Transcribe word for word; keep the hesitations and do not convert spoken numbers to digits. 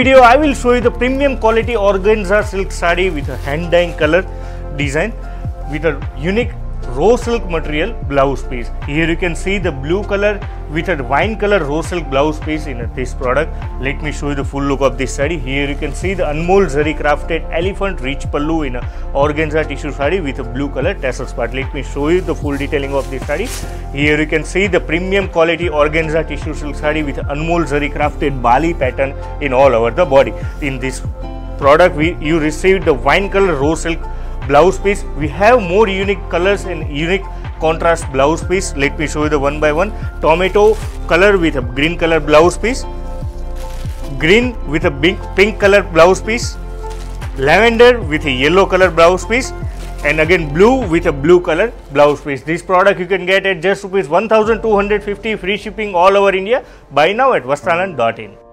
video, I will show you the premium quality organza silk sari with a hand dyeing color design with a unique raw silk material blouse piece. Here you can see the blue color with a wine color raw silk blouse piece in this product. Let me show you the full look of this sari. Here you can see the Anmol Zari crafted elephant rich pallu in a organza tissue sari with a blue color tassels part. Let me show you the full detailing of this sari. Here you can see the premium quality organza tissue silk sari with Anmol Zari crafted Bali pattern in all over the body. In this product, we you received the wine color raw silk blouse piece. We have more unique colors and unique contrast blouse piece. Let me show you the one by one. Tomato color with a green color blouse piece, green with a big pink color blouse piece, lavender with a yellow color blouse piece, and again blue with a blue color blouse piece. This product you can get at just rupees one thousand two hundred fifty, free shipping all over India. Buy now at vastranand dot in.